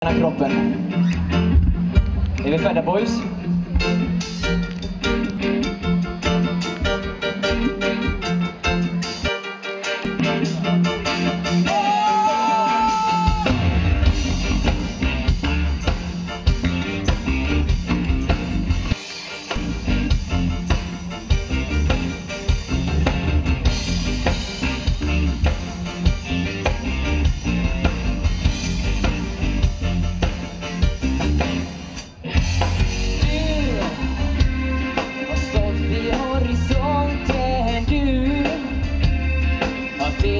Kroppen. Är vi färdiga, boys?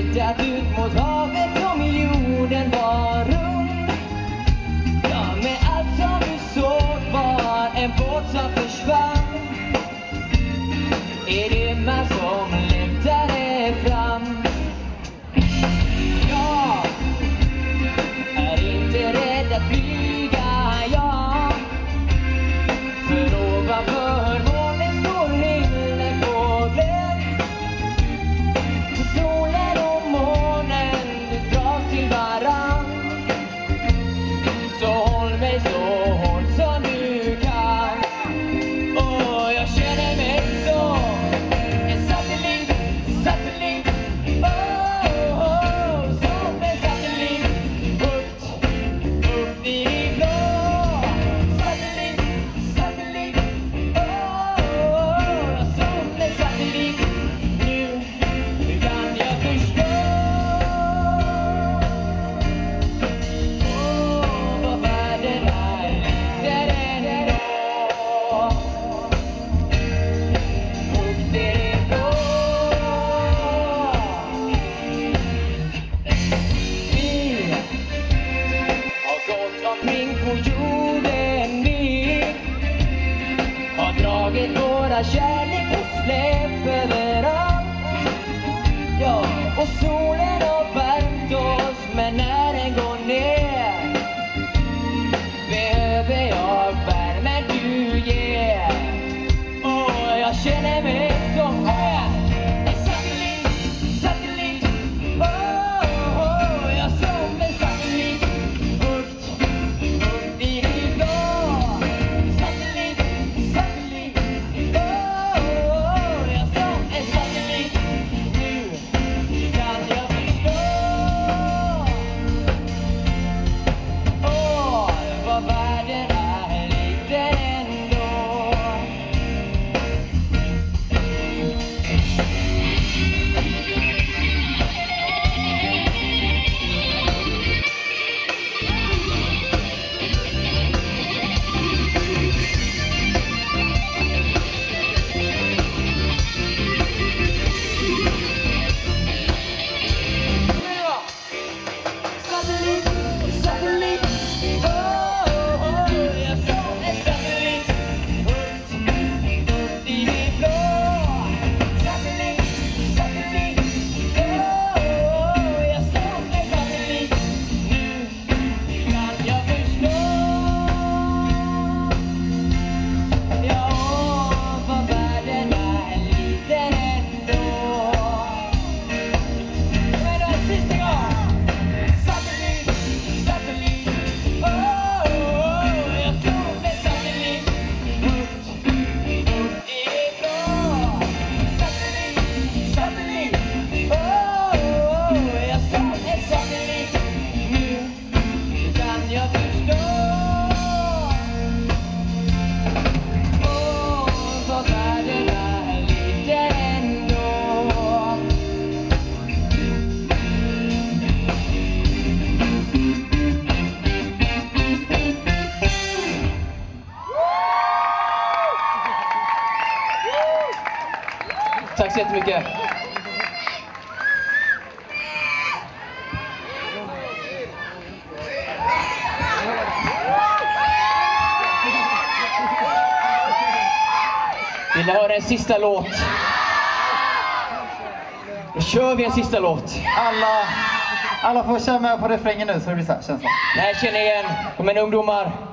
Tittat ut mot havet om jorden var rund. Ja, med allt som du såg var en båt som försvann. Är det man som längtar fram? Jag är inte rädd att flyga, jag. För ovanför molnen står himlen på glänt. Våra kärlek och släpp överallt. Ja, och solen har värmt oss. Men när den går ner behöver jag värmen du ger. Och jag känner mig som en satellit, satellit. Oh, jag som en satellit. Upp i din dag. Satellit, satellit. Tack så jättemycket. Vill ni höra en sista låt? Då kör vi en sista låt. Alla får köra med på refrängen nu så det blir så här känslan. Det här känner jag igen. Kom igen ungdomar.